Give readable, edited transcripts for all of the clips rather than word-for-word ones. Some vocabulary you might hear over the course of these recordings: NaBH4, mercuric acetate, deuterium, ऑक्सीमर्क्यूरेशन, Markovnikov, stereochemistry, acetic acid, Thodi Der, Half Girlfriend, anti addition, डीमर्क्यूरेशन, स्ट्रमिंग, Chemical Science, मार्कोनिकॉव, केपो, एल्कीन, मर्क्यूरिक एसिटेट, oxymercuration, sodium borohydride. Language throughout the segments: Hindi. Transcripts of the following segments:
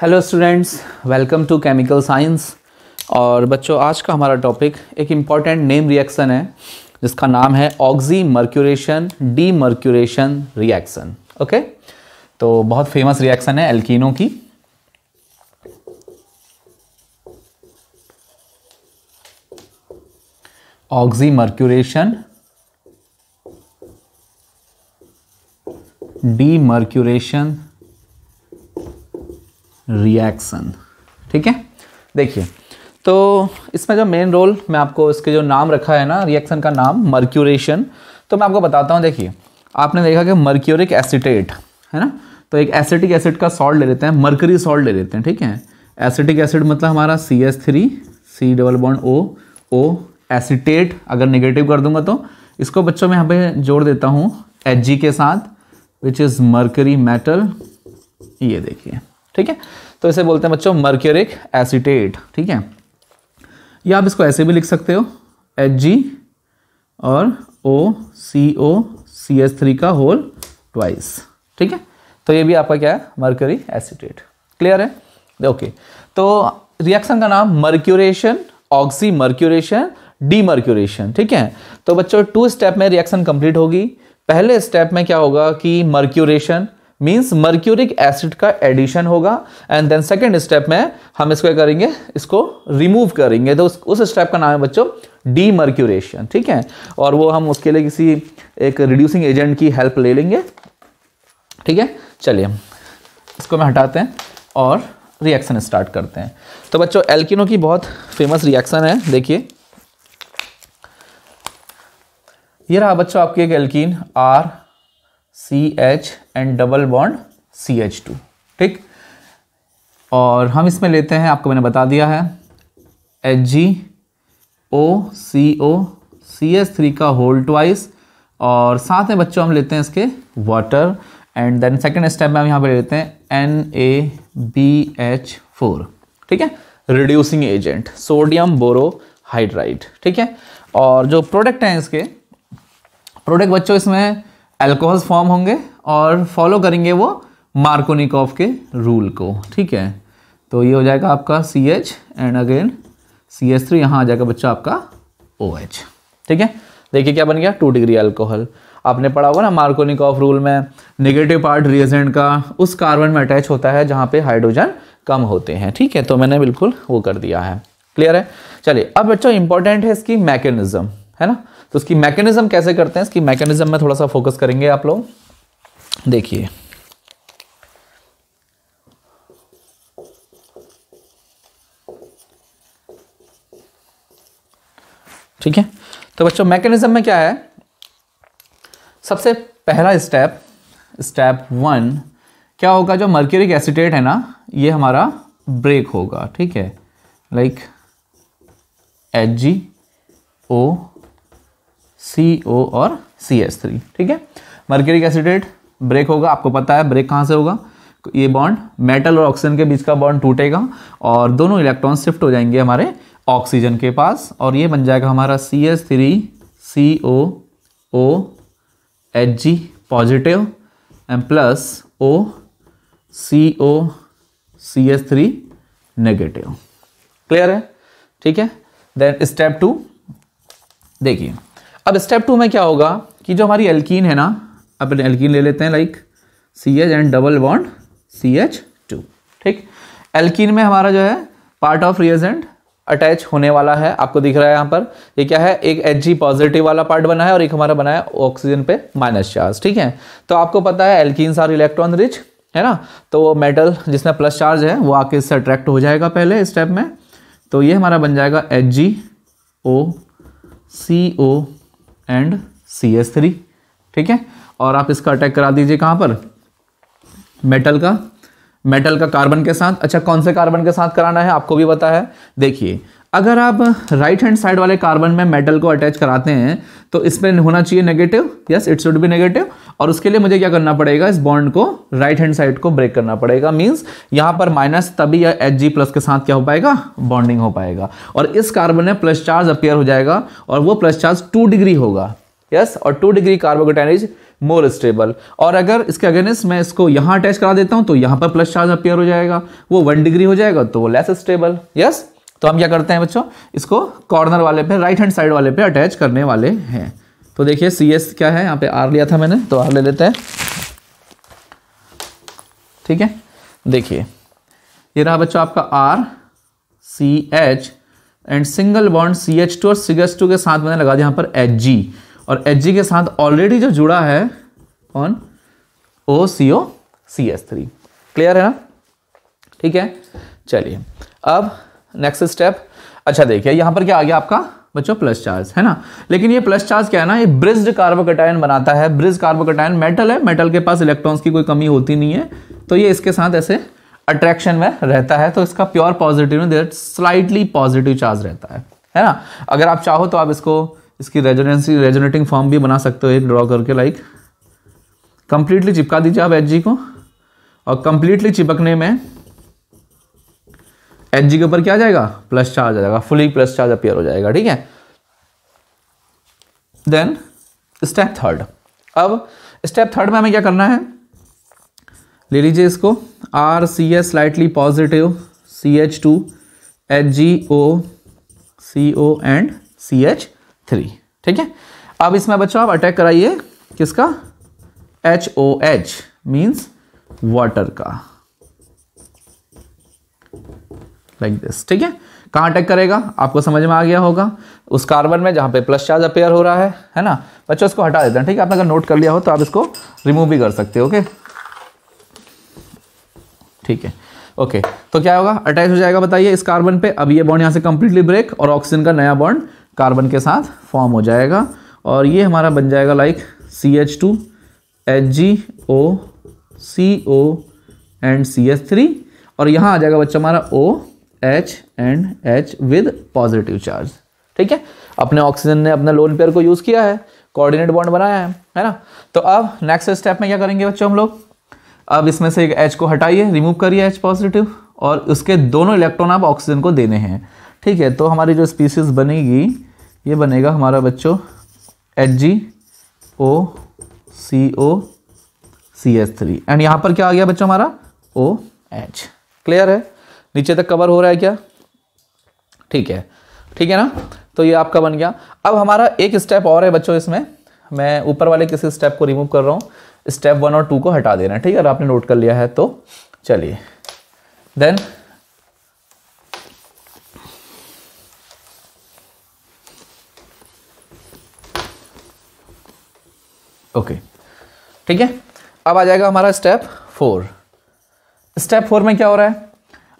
Hello students, welcome to chemical science. और बच्चों, आज का हमारा टॉपिक एक इम्पॉर्टेंट नेम रिएक्शन है जिसका नाम है ऑक्सीमर्क्यूरेशन डीमर्क्यूरेशन रिएक्शन। ओके, तो बहुत फेमस रिएक्शन है एल्कीनों की। ऑक्सीमर्क्यूरेशन डीमर्क्यूरेशन रिएक्शन, ठीक है। देखिए, तो इसमें जो मेन रोल मैं आपको इसके जो नाम रखा है ना, रिएक्शन का नाम मर्क्यूरेशन, तो मैं आपको बताता हूँ। देखिए, आपने देखा कि मर्क्यूरिक एसिटेट है ना, तो एक एसिटिक एसिड का सॉल्ट ले लेते हैं, मर्करी सॉल्ट ले लेते हैं, ठीक है। एसिटिक एसिड मतलब हमारा CH3 C double bond O acetate. अगर निगेटिव कर दूंगा तो इसको बच्चों में यहाँ पे जोड़ देता हूँ Hg के साथ, विच इज़ मर्करी मेटल। ये देखिए, ठीक है, तो इसे बोलते हैं बच्चों मर्क्यूरिक एसिटेट, ठीक है। या आप इसको ऐसे भी लिख सकते हो, Hg और OCOCH3 का होल ट्वाइस, ठीक है। तो ये भी आपका क्या है, मर्क्यूरी एसिटेट। क्लियर है? ओके, तो रिएक्शन का नाम मर्क्यूरेशन, ऑक्सी मर्क्यूरेशन, डीमर्क्यूरेशन, ठीक है। तो बच्चों 2 स्टेप में रिएक्शन कंप्लीट होगी। पहले स्टेप में क्या होगा कि मर्क्यूरेशन मीन्स मर्क्यूरिक एसिड का एडिशन होगा, एंड देन सेकेंड स्टेप में हम इसको क्या करेंगे, इसको रिमूव करेंगे। तो उस स्टेप का नाम है बच्चों डीमर्क्यूरेशन, ठीक है। और वो हम उसके लिए किसी एक रिड्यूसिंग एजेंट की हेल्प ले लेंगे, ठीक है। चलिए, इसको मैं हटाते हैं और रिएक्शन स्टार्ट करते हैं। तो बच्चों एल्किनो की बहुत फेमस रिएक्शन है। देखिए, ये रहा बच्चों आपके एक एल्कीन R CH and double bond CH2, ठीक। और हम इसमें लेते हैं, आपको मैंने बता दिया है, Hg OCOCH3 का होल ट्वाइस, और साथ में बच्चों हम लेते हैं इसके water, and then second step में हम यहाँ पर लेते हैं NaBH4, ठीक है, रिड्यूसिंग एजेंट सोडियम बोरोहाइड्राइड, ठीक है। और जो प्रोडक्ट हैं इसके, प्रोडक्ट बच्चों इसमें अल्कोहल्स फॉर्म होंगे और फॉलो करेंगे वो मार्कोनिकॉव के रूल को, ठीक है। तो ये हो जाएगा आपका CH एंड अगेन CH3, यहाँ आ जाएगा बच्चा आपका OH, ठीक है। देखिए क्या बन गया, 2 डिग्री अल्कोहल। आपने पढ़ा होगा ना मार्कोनिकॉव रूल में, नेगेटिव पार्ट रिएजेंट का उस कार्बन में अटैच होता है जहाँ पे हाइड्रोजन कम होते हैं, ठीक है। तो मैंने बिल्कुल वो कर दिया है। क्लियर है? चलिए, अब बच्चों इंपॉर्टेंट है इसकी मैकेनिज्म, है ना। तो उसकी मैकेनिज्म कैसे करते हैं, इसकी मैकेनिज्म में थोड़ा सा फोकस करेंगे आप लोग। देखिए, ठीक है। तो बच्चों मैकेनिज्म में क्या है, सबसे पहला स्टेप 1 क्या होगा, जो मर्क्यूरिक एसिटेट है ना, ये हमारा ब्रेक होगा, ठीक है। लाइक HgO CO और CH3, ठीक है। मर्क्यूरिक एसिडेट ब्रेक होगा, आपको पता है ब्रेक कहाँ से होगा, ये बॉन्ड मेटल और ऑक्सीजन के बीच का बॉन्ड टूटेगा और दोनों इलेक्ट्रॉन शिफ्ट हो जाएंगे हमारे ऑक्सीजन के पास, और ये बन जाएगा हमारा CH3 CO OH positive and plus O COCH3 negative. Clear है? ठीक है। देन स्टेप 2, देखिए अब स्टेप 2 में क्या होगा कि जो हमारी एल्कीन है ना, अपन एल्कीन ले लेते हैं, like CH and double bond CH2, ठीक। एल्कीन में हमारा जो है पार्ट ऑफ रिएजेंट अटैच होने वाला है, आपको दिख रहा है यहाँ पर। ये क्या है, एक Hg पॉजिटिव वाला पार्ट बना है और एक हमारा बना है ऑक्सीजन पे माइनस चार्ज, ठीक है। तो आपको पता है एल्कीन्स आर इलेक्ट्रॉन रिच, है ना, तो वो मेटल जिसमें प्लस चार्ज है वो आके इससे अट्रैक्ट हो जाएगा पहले स्टेप में। तो ये हमारा बन जाएगा HgO CO एंड CH3, ठीक है। और आप इसका अटैक करा दीजिए कहाँ पर, मेटल का कार्बन के साथ। अच्छा, कौन से कार्बन के साथ कराना है आपको भी पता है। देखिए, अगर आप राइट हैंड साइड वाले कार्बन में मेटल को अटैच कराते हैं तो इसमें होना चाहिए negative, yes it should be negative. और उसके लिए मुझे क्या करना पड़ेगा, इस बॉन्ड को राइट हैंड साइड को ब्रेक करना पड़ेगा, मींस यहाँ पर माइनस, तभी Hg प्लस के साथ क्या हो पाएगा, बॉन्डिंग हो पाएगा। और इस कार्बन में प्लस चार्ज अपेयर हो जाएगा और वो प्लस चार्ज 2 डिग्री होगा, यस, और 2 degree carbocation is more stable. और अगर इसके अगेंस्ट मैं इसको यहाँ अटैच करा देता हूँ तो यहाँ पर प्लस चार्ज अपेयर हो जाएगा, वो 1 डिग्री हो जाएगा तो वो लेस स्टेबल। यस, तो हम क्या करते हैं बच्चों, इसको कॉर्नर वाले पे, राइट हैंड साइड वाले पे अटैच करने वाले हैं। तो देखिए सी एस क्या है, यहाँ पे आर लिया था मैंने तो आर ले लेते हैं। ठीक है, देखिए ये रहा बच्चों आपका R C H and single bond C H two और सी एच टू के साथ मैंने लगा दिया यहाँ पर एच जी, और एच जी के साथ ऑलरेडी जो जुड़ा है on O C O C H three. Clear है ना? ठीक है, चलिए अब नेक्स्ट स्टेप। अच्छा देखिए यहाँ पर क्या आ गया आपका बच्चों, प्लस चार्ज है ना, लेकिन ये प्लस चार्ज क्या है ना, ये ब्रिज्ड कार्बोकेटायन बनाता है। ब्रिज्ड कार्बोकेटायन मेटल है, मेटल के पास इलेक्ट्रॉन्स की कोई कमी होती नहीं है, तो ये इसके साथ ऐसे अट्रैक्शन में रहता है। तो इसका प्योर पॉजिटिव में स्लाइटली पॉजिटिव चार्ज रहता है ना। अगर आप चाहो तो आप इसको इसकी रेजोनेंसी रेजोनेटिंग फॉर्म भी बना सकते हो, एक ड्रॉ करके लाइक कंप्लीटली चिपका दीजिए आप एच जी को, और कंप्लीटली चिपकने में एच जी के ऊपर क्या जाएगा, प्लस चार्ज आ जाएगा, फुली प्लस चार्ज अपेयर हो जाएगा। ठीक है, देन स्टेप थर्ड। अब स्टेप थर्ड में हमें क्या करना है, ले लीजिए इसको R C S slightly positive C H two H G O C O and C H three. ठीक है, अब इसमें बच्चों आप अटैक कराइए किसका, H O H means water का, लाइक दिस। ठीक है, कहाँ अटैक करेगा आपको समझ में आ गया होगा, उस कार्बन में जहाँ पे प्लस चार्ज अपेयर हो रहा है ना। बच्चों इसको हटा देते हैं, ठीक है, आपने अगर नोट कर लिया हो तो आप इसको रिमूव भी कर सकते हो। ओके ठीक है, ओके तो क्या होगा, अटैच हो जाएगा बताइए इस कार्बन पे। अब ये बॉन्ड यहाँ से कंप्लीटली ब्रेक और ऑक्सीजन का नया बॉन्ड कार्बन के साथ फॉर्म हो जाएगा, और ये हमारा बन जाएगा like C H two H G O C O and C H three, और यहाँ आ जाएगा बच्चा हमारा O H and H with positive charge. ठीक है, अपने ऑक्सीजन ने अपना लोन पेयर को यूज़ किया है, कोऑर्डिनेट बॉन्ड बनाया है ना। तो अब नेक्स्ट स्टेप में क्या करेंगे बच्चों हम लोग, अब इसमें से एक एच को हटाइए, रिमूव करिए एच पॉजिटिव, और उसके दोनों इलेक्ट्रॉन आप ऑक्सीजन को देने हैं। ठीक है, तो हमारी जो स्पीसीज बनेगी ये बनेगा हमारा बच्चों H G O C H three, and यहाँ पर क्या आ गया बच्चों हमारा ओ एच। क्लियर है, नीचे तक कवर हो रहा है क्या? ठीक है, ठीक है ना, तो ये आपका बन गया। अब हमारा एक स्टेप और है बच्चों, इसमें मैं ऊपर वाले किसी स्टेप को रिमूव कर रहा हूँ, स्टेप 1 और 2 को हटा देना है। ठीक है, अगर आपने नोट कर लिया है तो चलिए, देन ओके ठीक है। अब आ जाएगा हमारा स्टेप 4। स्टेप 4 में क्या हो रहा है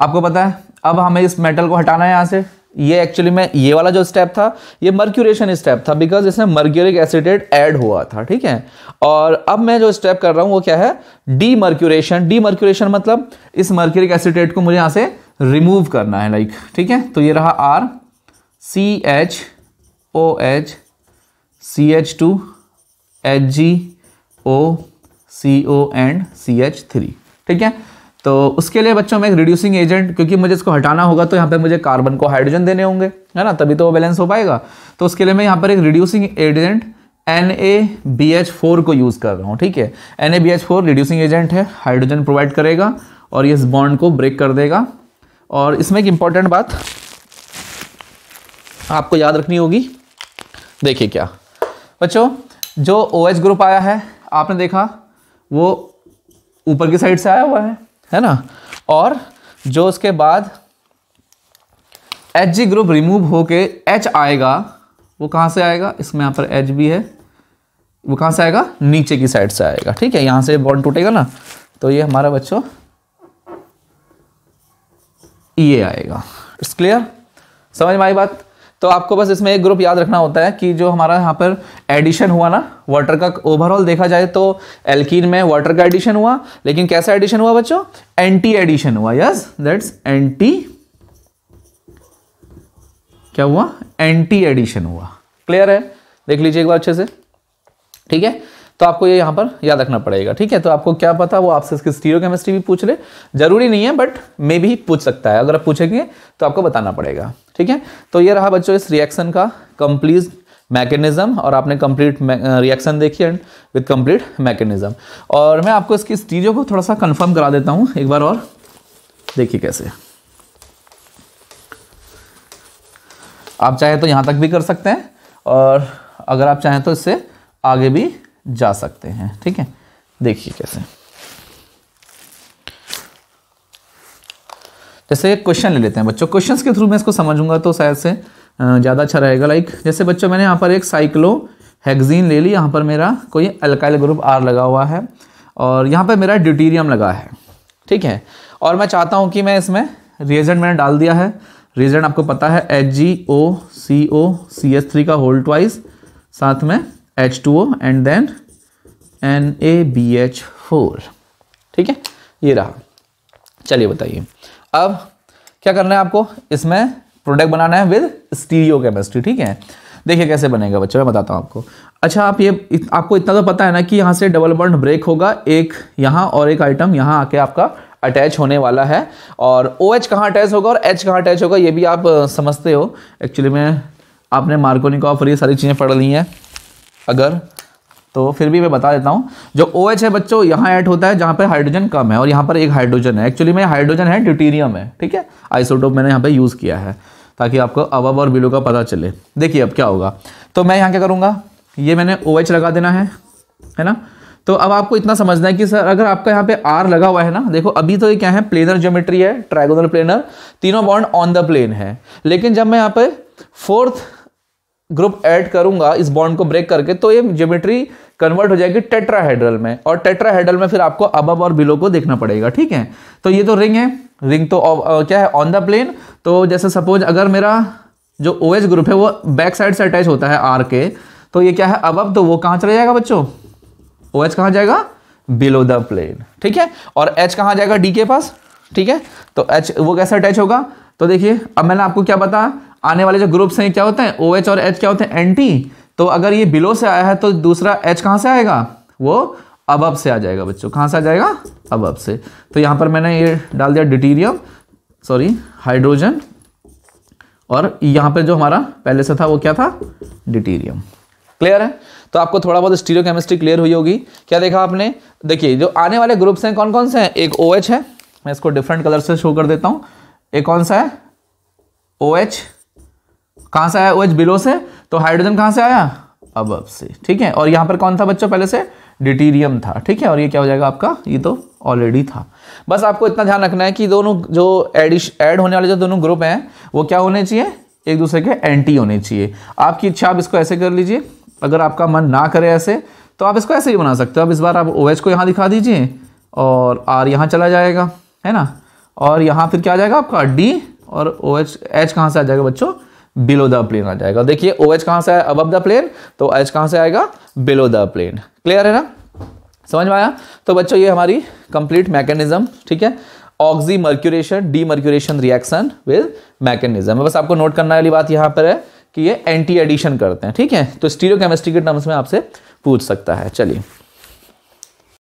आपको पता है, अब हमें इस मेटल को हटाना है यहाँ से। ये एक्चुअली में ये वाला जो स्टेप था ये मर्क्यूरेशन स्टेप था, बिकॉज इसमें मर्क्यूरिक एसिटेट ऐड हुआ था। ठीक है, और अब मैं जो स्टेप कर रहा हूँ वो क्या है, डीमर्क्यूरेशन। डीमर्क्यूरेशन मतलब इस मर्क्यूरिक एसिटेट को मुझे यहाँ से रिमूव करना है लाइक। ठीक है, तो ये रहा R C H O H C H two H G O C O and C H three. ठीक है, तो उसके लिए बच्चों मैं एक रिड्यूसिंग एजेंट, क्योंकि मुझे इसको हटाना होगा तो यहाँ पे मुझे कार्बन को हाइड्रोजन देने होंगे है ना, तभी तो वो बैलेंस हो पाएगा। तो उसके लिए मैं यहाँ पर एक रिड्यूसिंग एजेंट NaBH4 को यूज़ कर रहा हूँ। ठीक है, NaBH4 रिड्यूसिंग एजेंट है, हाइड्रोजन प्रोवाइड करेगा और ये इस बॉन्ड को ब्रेक कर देगा। और इसमें एक इम्पॉर्टेंट बात आपको याद रखनी होगी, देखिए क्या बच्चों, जो OH ग्रुप आया है आपने देखा वो ऊपर की साइड से आया हुआ है ना, और जो उसके बाद Hg ग्रुप रिमूव होके H आएगा वो कहाँ से आएगा, इसमें यहाँ पर H भी है, वो कहाँ से आएगा, नीचे की साइड से आएगा। ठीक है, यहाँ से बॉन्ड टूटेगा ना, तो ये हमारा बच्चों ये आएगा। इट्स क्लियर, समझ में आई बात? तो आपको बस इसमें एक ग्रुप याद रखना होता है कि जो हमारा यहाँ पर एडिशन हुआ ना वाटर का, ओवरऑल देखा जाए तो एल्कीन में वाटर का एडिशन हुआ, लेकिन कैसा एडिशन हुआ बच्चों, एंटी एडिशन हुआ। यस, दैट्स एंटी, क्या हुआ, एंटी एडिशन हुआ। क्लियर है, देख लीजिए एक बार अच्छे से। ठीक है, तो आपको ये यहाँ पर याद रखना पड़ेगा। ठीक है, तो आपको क्या पता वो आपसे इसकी स्टीरियोकेमिस्ट्री भी पूछ ले, जरूरी नहीं है बट मे भी पूछ सकता है, अगर आप पूछेंगे तो आपको बताना पड़ेगा। ठीक है, तो ये रहा बच्चों इस रिएक्शन का कंप्लीट मैकेनिज्म और आपने कंप्लीट रिएक्शन देखी एंड विद कंप्लीट मैकेनिज्म। और मैं आपको इसकी चीज़ों को थोड़ा सा कंफर्म करा देता हूँ एक बार और, देखिए कैसे। आप चाहें तो यहाँ तक भी कर सकते हैं और अगर आप चाहें तो इससे आगे भी जा सकते हैं, ठीक है। देखिए कैसे, जैसे क्वेश्चन ले लेते हैं बच्चों, क्वेश्चंस के थ्रू मैं इसको समझूंगा तो शायद से ज़्यादा अच्छा रहेगा। लाइक जैसे बच्चों मैंने यहाँ पर एक साइक्लोहेक्सीन ले ली, यहाँ पर मेरा कोई अल्काइल ग्रुप आर लगा हुआ है और यहाँ पर मेरा ड्यूटीरियम लगा है, ठीक है। और मैं चाहता हूँ कि मैं इसमें रिएजेंट मैंने डाल दिया है, रिएजेंट आपको पता है HgCO CH3 का होल ट्वाइस, साथ में H2O एंड देन NaBH4, ठीक है, ये रहा। चलिए बताइए अब क्या करना है आपको, इसमें प्रोडक्ट बनाना है विद स्टीरियोकेमिस्ट्री, ठीक है। देखिए कैसे बनेगा बच्चों, मैं बताता हूँ आपको। अच्छा आप ये आपको इतना तो पता है ना कि यहाँ से डबल बॉन्ड ब्रेक होगा, एक यहाँ और एक आइटम यहाँ आके आपका अटैच होने वाला है। और OH कहाँ अटैच होगा और H कहाँ अटैच होगा ये भी आप समझते हो एक्चुअली में, आपने मार्कोनिकॉफ और ये सारी चीज़ें पढ़ ली हैं अगर, तो फिर भी मैं बता देता हूँ। जो OH है बच्चों यहाँ ऐड होता है जहाँ पर हाइड्रोजन कम है, और यहाँ पर एक हाइड्रोजन है, एक्चुअली में हाइड्रोजन है ड्यूटीरियम है, ठीक है। आइसोटोप मैंने यहाँ पर यूज़ किया है ताकि आपको अबव और बिलो का पता चले। देखिए अब क्या होगा, तो मैं यहाँ क्या करूँगा, ये मैंने OH लगा देना है ना। तो अब आपको इतना समझना है कि सर अगर आपका यहाँ पे R लगा हुआ है ना, देखो अभी तो ये क्या है, प्लेनर ज्योमेट्री है, ट्राइगोनल प्लेनर, तीनों बॉन्ड ऑन द प्लेन है। लेकिन जब मैं यहाँ पे फोर्थ ग्रुप ऐड करूंगा इस बॉन्ड को ब्रेक करके, तो ये ज्योमेट्री कन्वर्ट हो जाएगी टेट्राहेड्रल में, और टेट्राहेड्रल में फिर आपको अबव और बिलो को देखना पड़ेगा, ठीक है। तो ये तो रिंग है, रिंग तो क्या है ऑन द प्लेन। तो जैसे सपोज अगर मेरा जो OH ग्रुप है वो बैक साइड से अटैच होता है R के, तो ये क्या है अबव, तो वो कहाँ चले जाएगा बच्चों, OH कहाँ जाएगा बिलो द प्लेन, ठीक है। और H कहाँ जाएगा D के पास, ठीक है। तो H वो कैसे अटैच होगा, तो देखिए अब मैंने आपको क्या बताया, आने वाले जो ग्रुप्स हैं क्या होते हैं, OH और H क्या होते हैं एंटी। तो अगर ये बिलो से आया है तो दूसरा H कहाँ से आएगा, वो अबव से आ जाएगा बच्चों, कहाँ से आ जाएगा अबव से। तो यहाँ पर मैंने ये डाल दिया ड्यूटीरियम सॉरी हाइड्रोजन, और यहाँ पर जो हमारा पहले से था वो क्या था ड्यूटीरियम। क्लियर है, तो आपको थोड़ा बहुत स्टीरियो केमिस्ट्री क्लियर हुई होगी। क्या देखा आपने, देखिए जो आने वाले ग्रुप्स हैं कौन कौन से हैं, एक OH है, मैं इसको डिफरेंट कलर से शो कर देता हूँ। एक कौन सा है OH, कहाँ से आया OH बिलो से, तो हाइड्रोजन कहाँ से आया अबव से, ठीक है। और यहाँ पर कौन था बच्चों पहले से ड्यूटीरियम था, ठीक है। और ये क्या हो जाएगा आपका, ये तो ऑलरेडी था। बस आपको इतना ध्यान रखना है कि दोनों जो ऐड होने वाले जो दोनों ग्रुप हैं वो क्या होने चाहिए, एक दूसरे के एंटी होने चाहिए। आपकी इच्छा आप इसको ऐसे कर लीजिए, अगर आपका मन ना करे ऐसे तो आप इसको ऐसे ही बना सकते हो। अब इस बार आप OH को यहाँ दिखा दीजिए और R यहाँ चला जाएगा, है ना। और यहाँ फिर क्या आ जाएगा आपका D, और OH H कहाँ से आ जाएगा बच्चों बिलो द प्लेन आ जाएगा। देखिए OH कहाँ से आया अबव द प्लेन, तो H कहाँ से आएगा बिलो द प्लेन। क्लियर है ना, समझ में आया। तो बच्चों ये हमारी कंप्लीट मैकेनिज्म, ठीक है, ऑक्सीमर्क्यूरेशन डीमर्क्यूरेशन reaction with mechanism. बस आपको नोट करने वाली बात यहाँ पर है कि ये एंटी एडिशन करते हैं, ठीक है। तो स्टीरियो केमिस्ट्री के टर्म्स में आपसे पूछ सकता है। चलिए